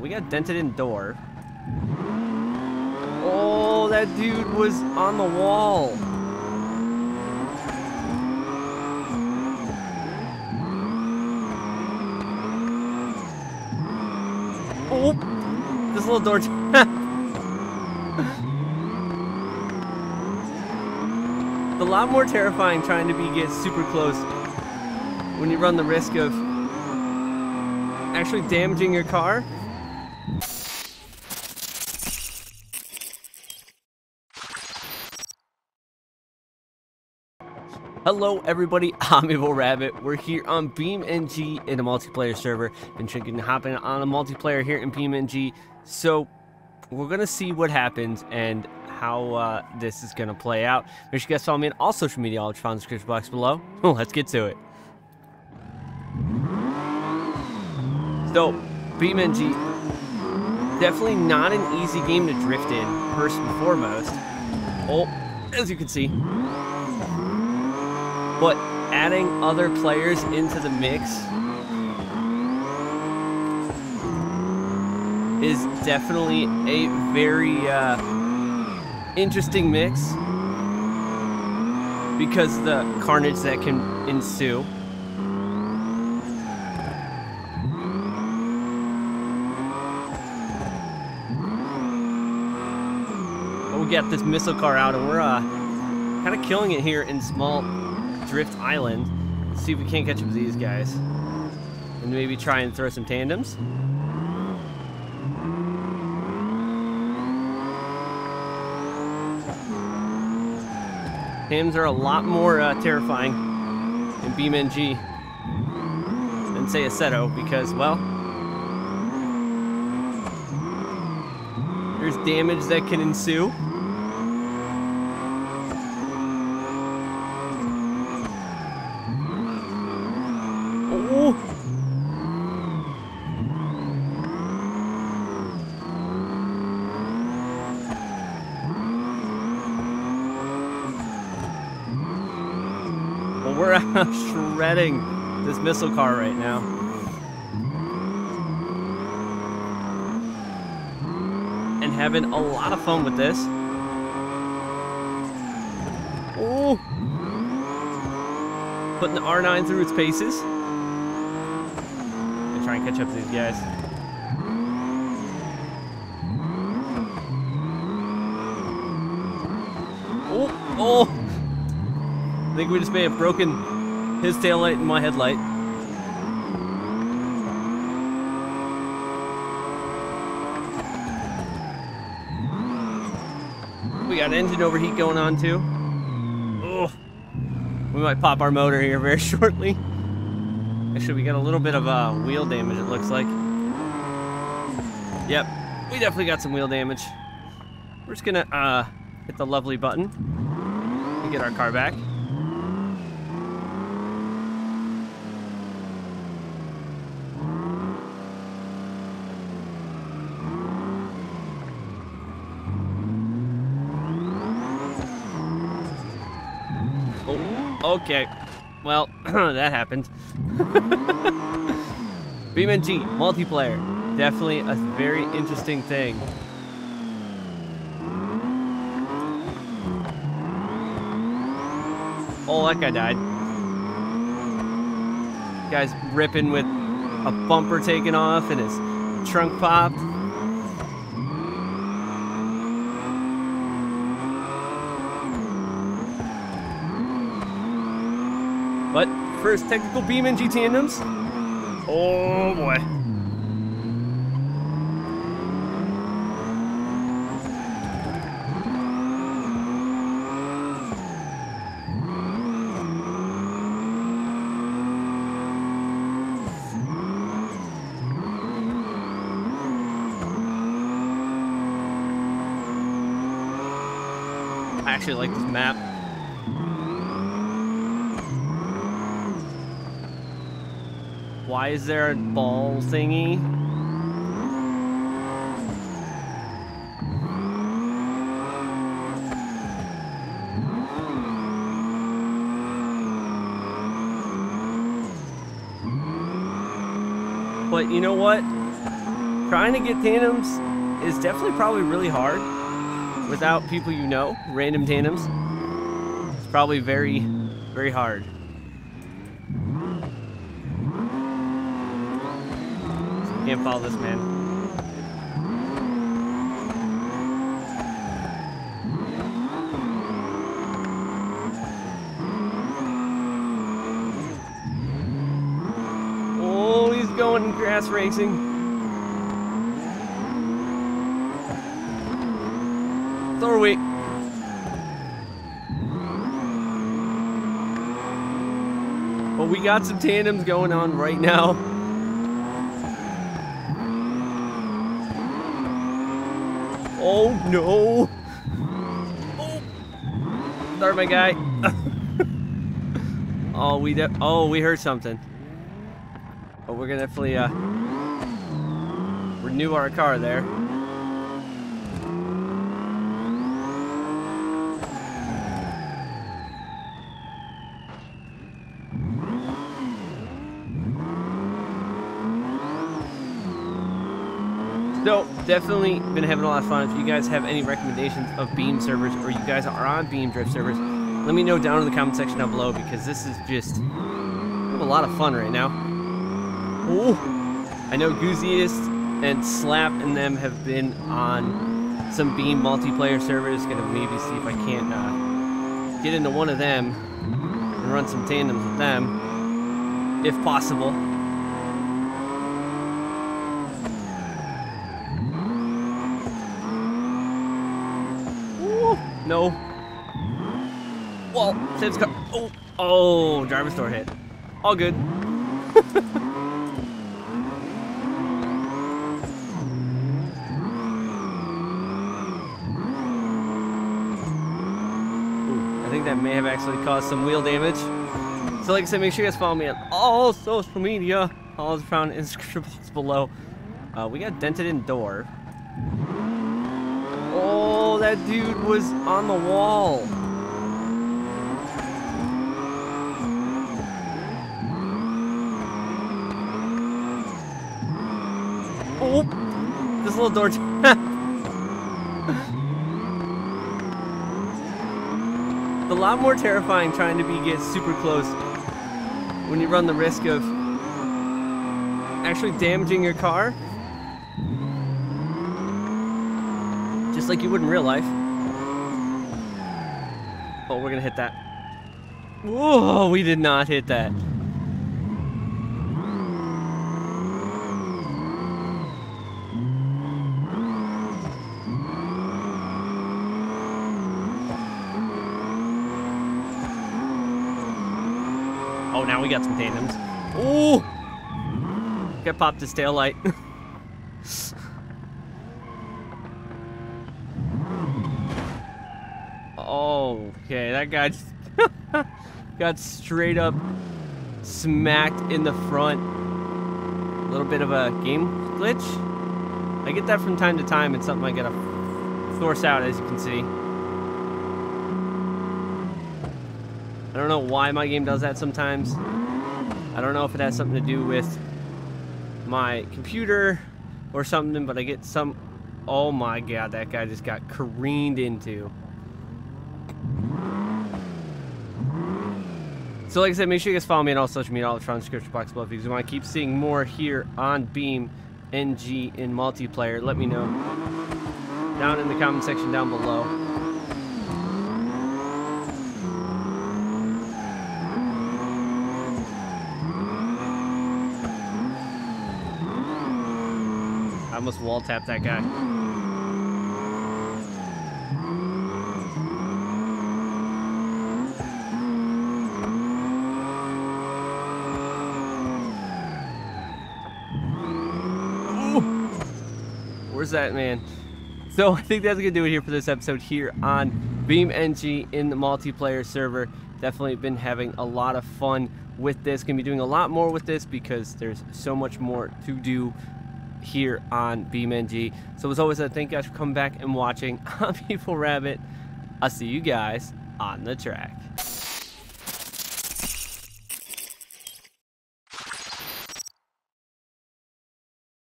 We got dented in door. Oh, that dude was on the wall. Oh, this little door. It's a lot more terrifying trying to get super close when you run the risk of actually damaging your car. Hello everybody, I'm EvlRabbit. We're here on BeamNG in a multiplayer server. Been thinking of hopping on a multiplayer here in BeamNG. So we're gonna see what happens and how this is gonna play out. Make sure you guys follow me on all social media, all found in the description box below. Let's get to it. So BeamNG, definitely not an easy game to drift in, first and foremost. Oh, as you can see. But adding other players into the mix is definitely a very interesting mix because the carnage that can ensue. We got this missile car out and we're kind of killing it here in small Drift Island. Let's see if we can't catch up with these guys and maybe try and throw some tandems. Tandems are a lot more terrifying in BeamNG than say Assetto because, well, there's damage that can ensue. We're shredding this missile car right now. And having a lot of fun with this. Ooh! Putting the R9 through its paces. And try and catch up to these guys. Ooh! Oh! I think we just may have broken his taillight and my headlight. We got engine overheat going on too. Ugh. We might pop our motor here very shortly. Actually, we got a little bit of wheel damage, it looks like. Yep, we definitely got some wheel damage. We're just gonna hit the lovely button and get our car back. Okay, well, that happened. BeamNG, multiplayer, definitely a very interesting thing. Oh, that guy died. Guy's ripping with a bumper taken off and his trunk popped. But first, technical BeamNG tandems. Oh boy. I actually like this map. Why is there a ball thingy? But you know what? Trying to get tandems is definitely probably really hard without people you know. Random tandems. It's probably very, very hard. Can't follow this man. Going grass racing. So are we. But we got some tandems going on right now. Oh no! Oh, sorry, my guy. Oh, we heard something. But we're gonna definitely renew our car there. So definitely been having a lot of fun. If you guys have any recommendations of Beam servers, or you guys are on Beam Drift servers, let me know down in the comment section down below, because this is just a lot of fun right now. Ooh. I know Gooziest and Slap and them have been on some Beam multiplayer servers. Gonna maybe see if I can't get into one of them and run some tandems with them, if possible. Ooh. No. Whoa, Sam's car. Oh, oh, driver's door hit. All good. That may have actually caused some wheel damage. So like I said, make sure you guys follow me on all social media. All is found in the description box below. We got dented in door. Oh, that dude was on the wall. Oh, this little door. A lot more terrifying trying to get super close when you run the risk of actually damaging your car, just like you would in real life. Oh, we're gonna hit that. Whoa, we did not hit that. Oh, now we got some tandems. Ooh! Got popped his taillight. Okay, that guy just got straight up smacked in the front. A little bit of a game glitch. I get that from time to time. It's something I gotta force out, as you can see. I don't know why my game does that sometimes. I don't know if it has something to do with my computer or something, but I get some... Oh my god, that guy just got careened into. So like I said, make sure you guys follow me on all social media, all the description box below. If you want to keep seeing more here on BeamNG in multiplayer, let me know down in the comment section down below. I almost wall tapped that guy. Ooh. Where's that man? So I think that's gonna do it here for this episode here on BeamNG in the multiplayer server. Definitely been having a lot of fun with this. Gonna be doing a lot more with this because there's so much more to do here on BeamNG. So as always, I thank you guys for coming back and watching. I'm EvlRabbit. I'll see you guys on the track.